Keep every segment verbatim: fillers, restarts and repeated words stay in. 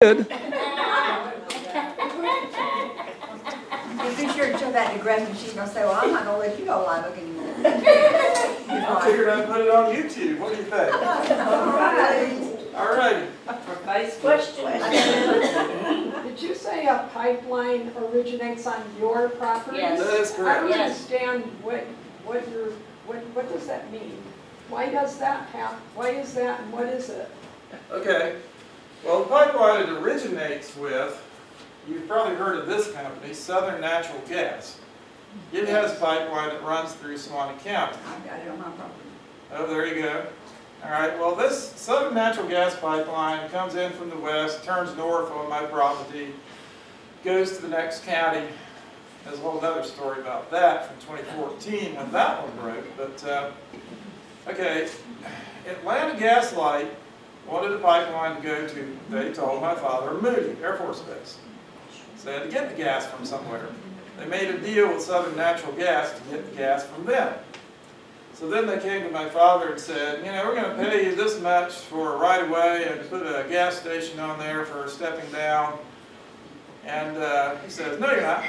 Good. I'll be sure to show that to Gretchen. She's going to say, well, I'm not going to let you go live anymore. I figured I'd put it on YouTube. What do you think? All right. All right. Nice question. Did you say a pipeline originates on your property? Yes. That's correct. I don't yes. understand what, what, your, what, what does that mean? Why does that happen? Why is that and what is it? Okay. Well, the pipeline it originates with, you've probably heard of this company, Southern Natural Gas. It has a pipeline that runs through Suwannee County. I've got it on my property. Oh, there you go. All right, well, this Southern Natural Gas pipeline comes in from the west, turns north on my property, goes to the next county. There's a whole other story about that from twenty fourteen when that one broke. But, uh, okay, Atlanta Gas Light wanted a pipeline to go to, they told my father, Moody Air Force Base. So they had to get the gas from somewhere. They made a deal with Southern Natural Gas to get the gas from them. So then they came to my father and said, you know, we're going to pay you this much for a right-of-way and to put a gas station on there for stepping down. And uh, he says, no, you're not.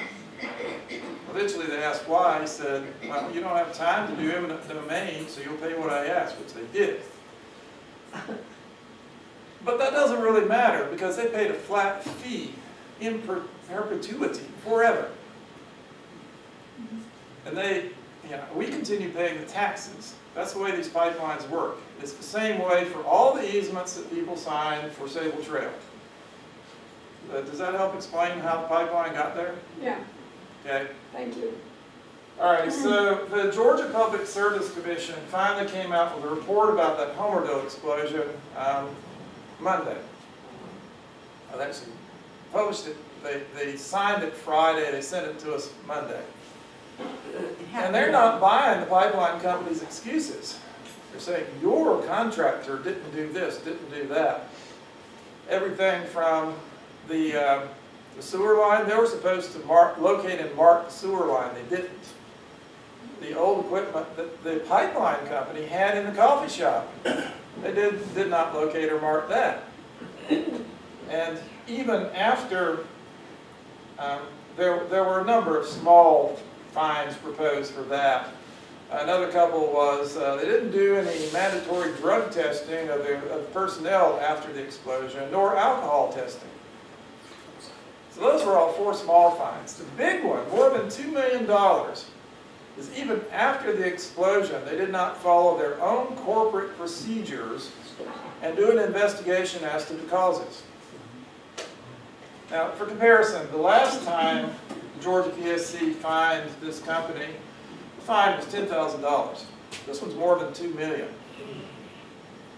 Eventually they asked why. He said, well, you don't have time to do eminent domain, so you'll pay what I ask, which they did. But that doesn't really matter because they paid a flat fee in per perpetuity forever. And they, you know, we continue paying the taxes. That's the way these pipelines work. It's the same way for all the easements that people sign for Sabal Trail. Uh, does that help explain how the pipeline got there? Yeah. Okay. Thank you. All right, so the Georgia Public Service Commission finally came out with a report about that Homerville explosion. Um, Monday. I've actually published it. They, they signed it Friday. They sent it to us Monday. And they're not buying the pipeline company's excuses. They're saying, your contractor didn't do this, didn't do that. Everything from the, uh, the sewer line, they were supposed to mark, locate and mark the sewer line. They didn't. The old equipment that the pipeline company had in the coffee shop. They did, did not locate or mark that. And even after, um, there, there were a number of small fines proposed for that. Another couple was uh, they didn't do any mandatory drug testing of the, of the personnel after the explosion, nor alcohol testing. So those were all four small fines. The big one, more than two million dollars. Is even after the explosion, they did not follow their own corporate procedures and do an investigation as to the causes. Now, for comparison, the last time Georgia P S C fined this company, the fine was ten thousand dollars. This one's more than two million dollars.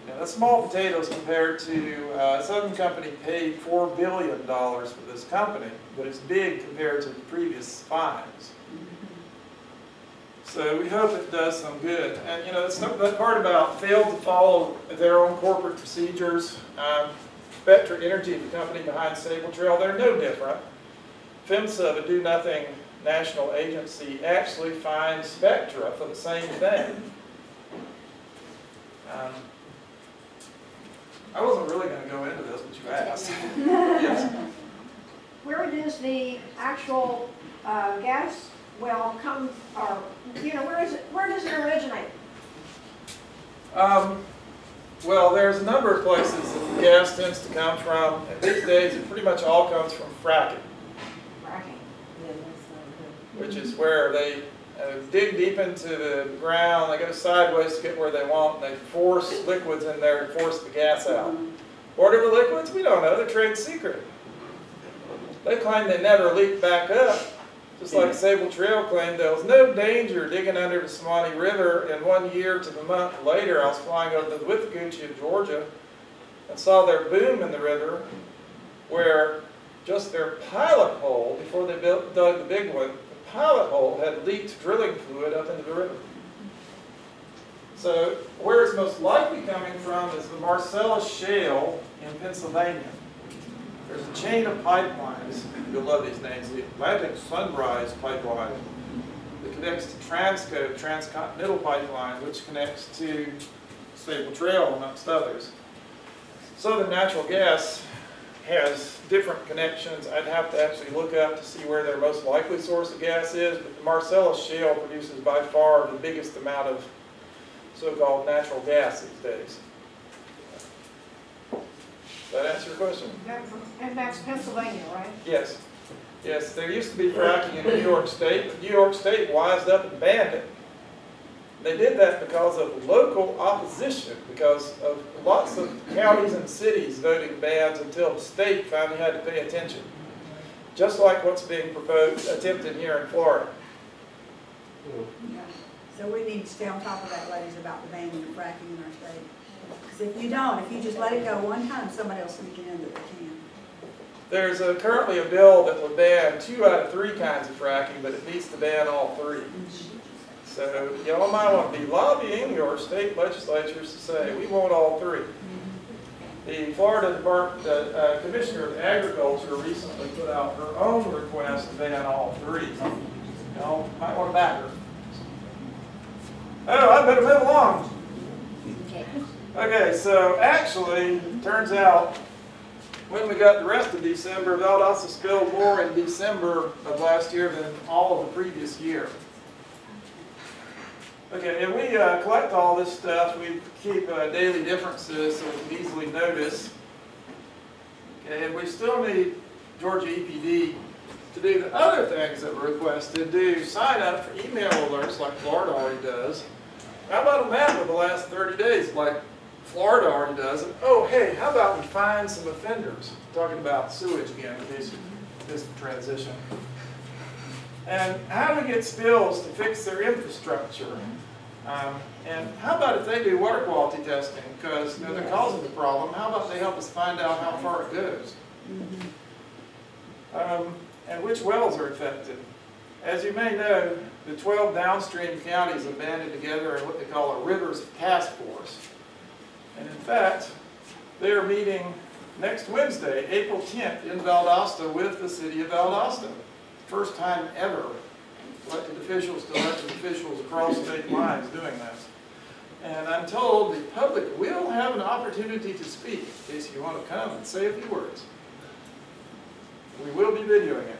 Now, that's small potatoes compared to uh, Southern Company paid four billion dollars for this company, but it's big compared to the previous fines. So we hope it does some good. And you know, that part about failed to follow their own corporate procedures, um, Spectra Energy, the company behind Sabal Trail, they're no different. FEMSA, the Do Nothing National Agency, actually finds Spectra for the same thing. Um, I wasn't really going to go into this, but you asked. Yes. Where does the actual uh, gas well come, or, you know, where, is it, where does it originate? Um, well, there's a number of places that the gas tends to come from. And these days, it pretty much all comes from fracking. Fracking. Yeah, that's which is where they uh, dig deep into the ground, they go sideways to get where they want, and they force liquids in there and force the gas out. What are the liquids? We don't know. They're trade secret. They claim they never leak back up. Just like Sabal Trail claimed, there was no danger digging under the Suwannee River, and one year to the month later, I was flying over to the Withlacoochee of Georgia and saw their boom in the river, where just their pilot hole, before they built, dug the big one, the pilot hole had leaked drilling fluid up into the river. So where it's most likely coming from is the Marcellus Shale in Pennsylvania. There's a chain of pipelines, you'll love these names, the Atlantic Sunrise Pipeline that connects to Transco, Transcontinental Pipeline, which connects to Sabal Trail, amongst others. Southern Natural Gas has different connections. I'd have to actually look up to see where their most likely source of gas is, but the Marcellus Shale produces by far the biggest amount of so-called natural gas these days. Does that answer your question? And that's Pennsylvania, right? Yes. Yes, there used to be fracking in New York State, but New York State wised up and banned it. They did that because of local opposition, because of lots of counties and cities voting bans until the state finally had to pay attention. Just like what's being proposed, attempted here in Florida. Yeah. So we need to stay on top of that, ladies, about the banning and fracking in our state. Because if you don't, if you just let it go one time, somebody else will sneak in that they can. There's a, currently a bill that would ban two out of three kinds of fracking, but it needs to ban all three. So y'all might want to be lobbying your state legislatures to say, we want all three. The Florida Department, the, uh, Commissioner of Agriculture recently put out her own request to ban all three. Y'all might want to back her. Oh, I better move along. Okay, so actually, turns out, when we got the rest of December, Valdosta spilled more in December of last year than all of the previous year. Okay, and we uh, collect all this stuff. We keep uh, daily differences so we can easily notice. Okay, and we still need Georgia E P D to do the other things that were requested. Do sign up for email alerts like Florida already does. How about a map of the last thirty days like Florida already does? And, oh, hey, how about we find some offenders? Talking about sewage again in this, this transition. And how do we get spills to fix their infrastructure? Um, and how about if they do water quality testing? Because you know, they're causing the problem. How about they help us find out how far it goes? Um, and which wells are affected? As you may know, the twelve downstream counties have banded together in what they call a Rivers Task Force. And in fact, they are meeting next Wednesday, April tenth, in Valdosta with the city of Valdosta. First time ever, elected officials to elected officials across state lines doing that. And I'm told the public will have an opportunity to speak, in case you want to come and say a few words. We will be videoing it.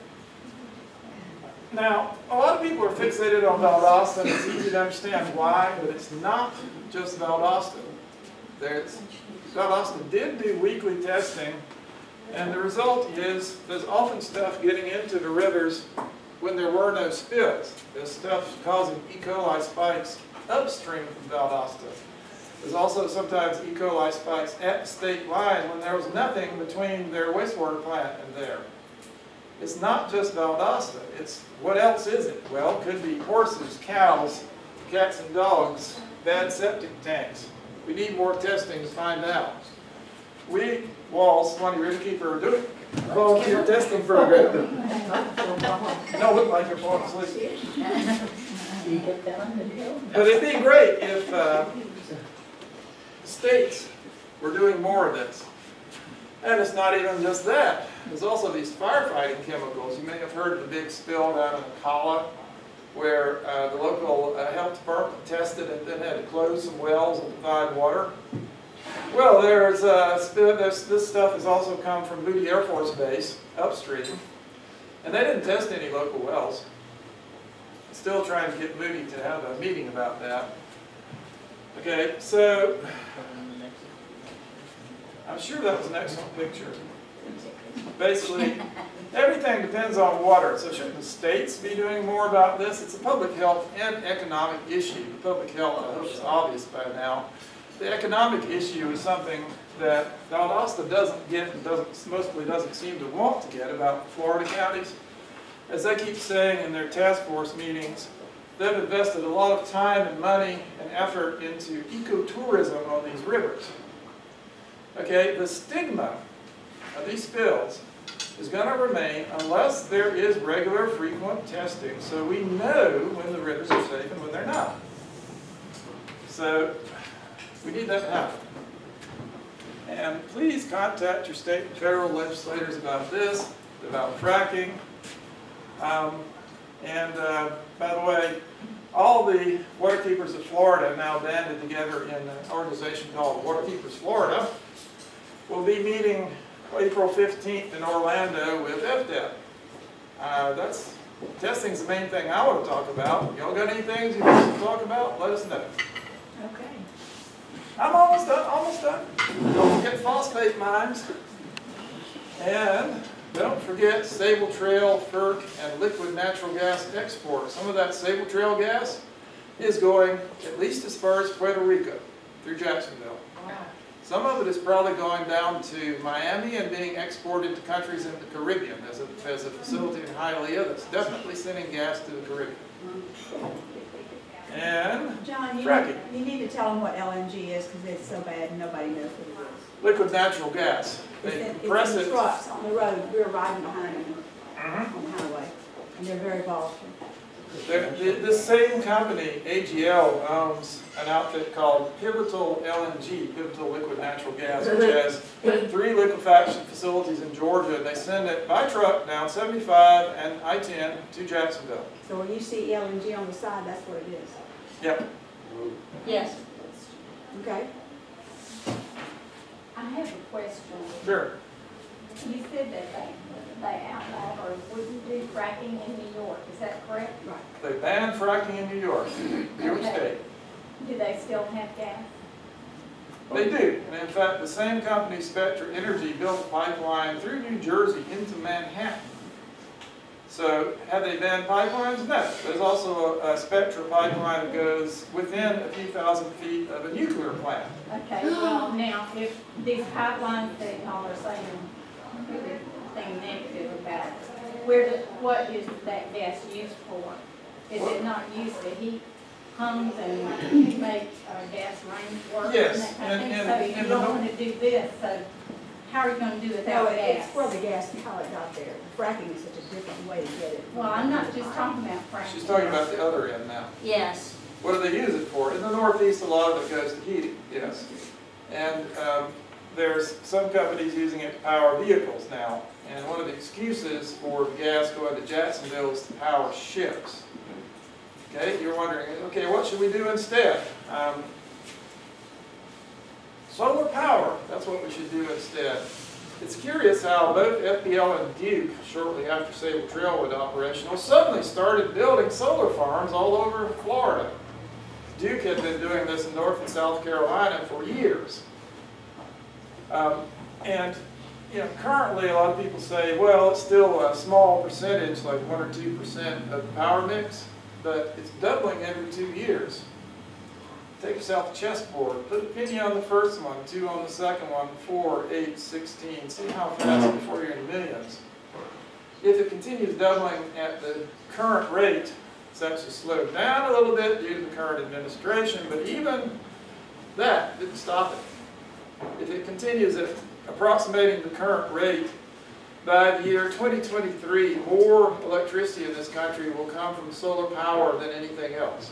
Now, a lot of people are fixated on Valdosta, and it's easy to understand why, but it's not just Valdosta. There's, Valdosta did do weekly testing, and the result is there's often stuff getting into the rivers when there were no spills. There's stuff causing E. coli spikes upstream from Valdosta. There's also sometimes E. coli spikes at the state line when there was nothing between their wastewater plant and there. It's not just Valdosta. It's what else is it? Well, it could be horses, cows, cats and dogs, bad septic tanks. We need more testing to find out. We, W W A L S, Suwannee Riverkeeper, are doing a volunteer testing program. Don't look like you're falling asleep. But it'd be great if uh, states were doing more of this. And it's not even just that. There's also these firefighting chemicals. You may have heard of the big spill down in Hialeah, where uh, the local uh, health department tested and then had to close some wells and provide water. Well, there's, uh, there's this stuff has also come from Moody Air Force Base upstream, and they didn't test any local wells. Still trying to get Moody to have a meeting about that. Okay, so I'm sure that was an excellent picture. Basically, everything depends on water. So shouldn't the states be doing more about this? It's a public health and economic issue. The public health, I hope, is obvious by now. The economic issue is something that Valdosta doesn't get and doesn't, mostly doesn't seem to want to get about Florida counties. As they keep saying in their task force meetings, they've invested a lot of time and money and effort into ecotourism on these rivers. Okay, the stigma of these spills is going to remain unless there is regular, frequent testing, so we know when the rivers are safe and when they're not. So we need that to happen. And please contact your state and federal legislators about this, about fracking. Um, and uh, by the way, all the Waterkeepers of Florida now banded together in an organization called Waterkeepers Florida. We'll be meeting April fifteenth in Orlando with F D E P. Uh, that's, testing's the main thing I want to talk about. Y'all got any things you want to talk about? Let us know. Okay. I'm almost done, almost done. Don't forget phosphate mines. And don't forget Sabal Trail, F E R C, and liquid natural gas export. Some of that Sabal Trail gas is going at least as far as Puerto Rico through Jacksonville. Wow. Some of it is probably going down to Miami and being exported to countries in the Caribbean. There's a, there's a facility in Hialeah that's definitely sending gas to the Caribbean. And John, you fracking. Need, you need to tell them what L N G is because it's so bad and nobody knows what it is. Liquid natural gas. They it's in, compress it's in it. Trucks on the road. We're riding behind them mm-hmm. on the highway, and they're very volatile. This same company, A G L, owns an outfit called Pivotal L N G, Pivotal Liquid Natural Gas, which has three liquefaction facilities in Georgia. They send it by truck down seventy-five and I ten to Jacksonville. So when you see L N G on the side, that's what it is? Yep. Yes. Okay. I have a question. Sure. You said that they they outlawed or wouldn't do fracking in New York. Is that correct? Right. They banned fracking in New York, New York okay. State. Do they still have gas? They do. And in fact, the same company, Spectra Energy, built a pipeline through New Jersey into Manhattan. So have they banned pipelines? No. There's also a, a Spectra pipeline that goes within a few thousand feet of a nuclear plant. Okay. Well, now, if these pipelines that y'all are saying thing negative about it. Where do, what is that gas used for? Is well, it not used to heat homes and make uh, gas range work? Yes. And, and, and, so and you and don't want to do this, so how are you going to do without no, gas? It's for the gas and how it got there. Fracking is such a different way to get it. Well, I'm not just talking about fracking. She's talking about the other end now. Yes. What do they use it for? In the Northeast, a lot of it goes to heating, yes. And um, there's some companies using it to power vehicles now. And one of the excuses for gas going to Jacksonville is to power ships. Okay, you're wondering, okay, what should we do instead? Um, solar power, that's what we should do instead. It's curious how both F P L and Duke, shortly after Sabal Trail was operational, suddenly started building solar farms all over Florida. Duke had been doing this in North and South Carolina for years. Um, and you know, currently a lot of people say, well, it's still a small percentage, like one or two percent of the power mix, but it's doubling every two years. Take yourself a chessboard, put a penny on the first one, two on the second one, four, eight, sixteen. See how fast before you're in the millions. If it continues doubling at the current rate, it's actually slowed down a little bit due to the current administration, but even that didn't stop it. If it continues at approximating the current rate, by the year twenty twenty-three, more electricity in this country will come from solar power than anything else.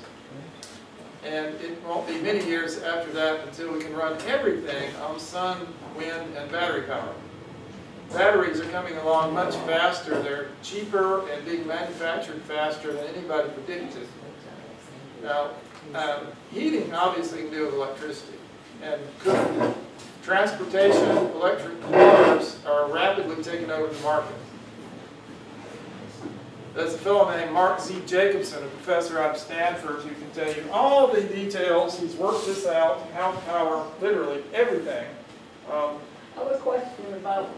And it won't be many years after that until we can run everything on sun, wind, and battery power. Batteries are coming along much faster. They're cheaper and being manufactured faster than anybody predicted. Now, um, heating obviously can do with electricity and cooking. Transportation, electric cars are rapidly taking over the market. There's a fellow named Mark Z. Jacobson, a professor out of Stanford, who can tell you all the details. He's worked this out, how to power literally everything. Um, I have a question about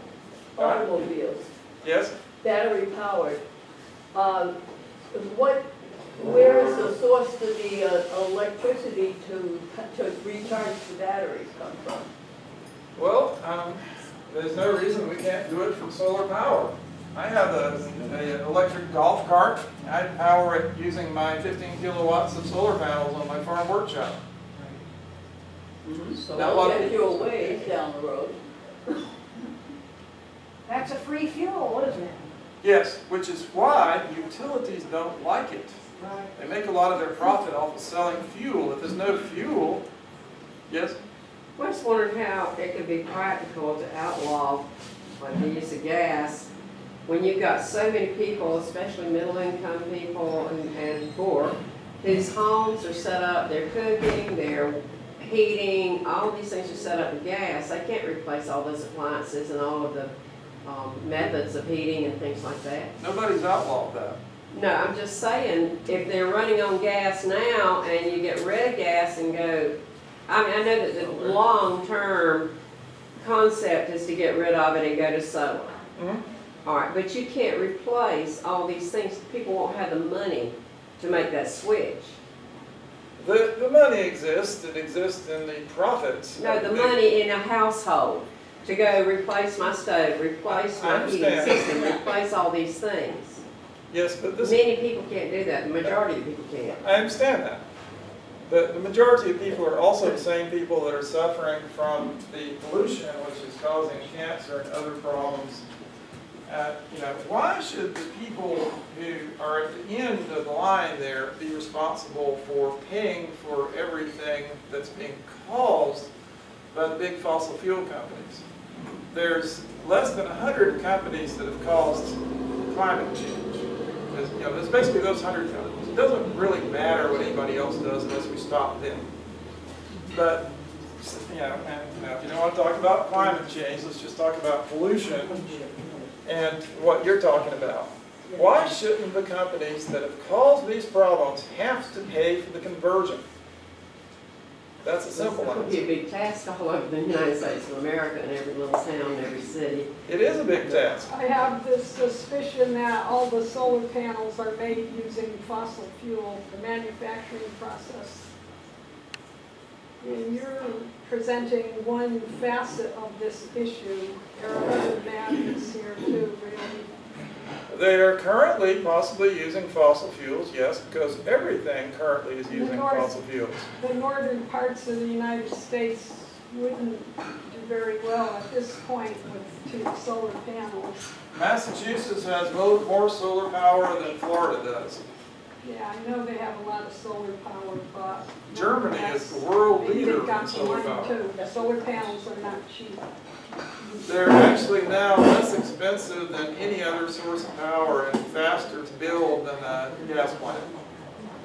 automobiles. Yes? Battery powered. Um, what? Where is the source of the uh, electricity to, to recharge the batteries come from? Well, um, there's no reason we can't do it from solar power. I have an electric golf cart. I power it using my fifteen kilowatts of solar panels on my farm workshop. Mm-hmm. So we'll get you away down the road. That's a free fuel, isn't it? Yes, which is why utilities don't like it. Right. They make a lot of their profit off of selling fuel. If there's no fuel, yes? I was wondering how it could be practical to outlaw like the use of gas when you've got so many people, especially middle-income people and, and poor, whose homes are set up, they're cooking, they're heating, all of these things you set up with gas, they can't replace all those appliances and all of the um, methods of heating and things like that. Nobody's outlawed that. No, I'm just saying, if they're running on gas now and you get rid of gas and go, I mean, I know that the long-term concept is to get rid of it and go to solar. Mm-hmm. All right, but you can't replace all these things. People won't have the money to make that switch. The, the money exists. It exists in the profits. No, the money in a household to go replace my stove, replace my heating system, replace all these things. Yes, but this many people can't do that. The majority of people can't. I understand that. The, the majority of people are also the same people that are suffering from the pollution, which is causing cancer and other problems. Uh, you know, why should the people who are at the end of the line there be responsible for paying for everything that's being caused by the big fossil fuel companies? There's less than one hundred companies that have caused climate change. It's, you know, it's basically those one hundred companies. It doesn't really matter what anybody else does unless we stop them. But you know, and, uh, if you don't want to talk about climate change, let's just talk about pollution. And what you're talking about. Why shouldn't the companies that have caused these problems have to pay for the conversion? That's a simple answer. That would be a big task all over the United States of America and every little town and every city. It is a big task. I have this suspicion that all the solar panels are made using fossil fuel, the manufacturing process. And you're presenting one facet of this issue. There are other matters here too, really. They are currently possibly using fossil fuels, yes, because everything currently is using north, fossil fuels. The northern parts of the United States wouldn't do very well at this point with two solar panels. Massachusetts has more solar power than Florida does. Yeah, I know they have a lot of solar power, but Germany is the world leader in solar power. Too. The solar panels are not cheap. They're actually now less expensive than any other source of power and faster to build than a gas plant.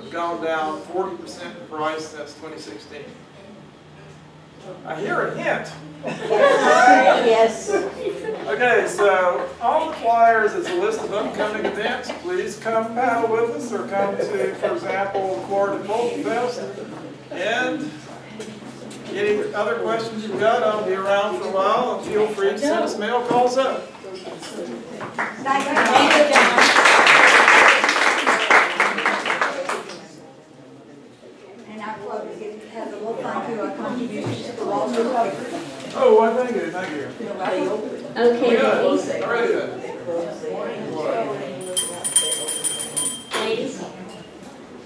They've gone down forty percent in price since twenty sixteen. I hear a hint. Yes. Okay, so on the flyers is a list of upcoming events. Please come paddle with us or come to, for example, Florida Folk Fest. And any other questions you've got, I'll be around for a while. And feel free to send us mail, calls up. Oh, well, thank you, thank you. Okay. Good. All right, good. Ladies,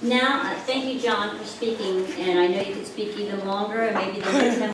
now, uh, thank you, John, for speaking, and I know you could speak even longer, and maybe the next time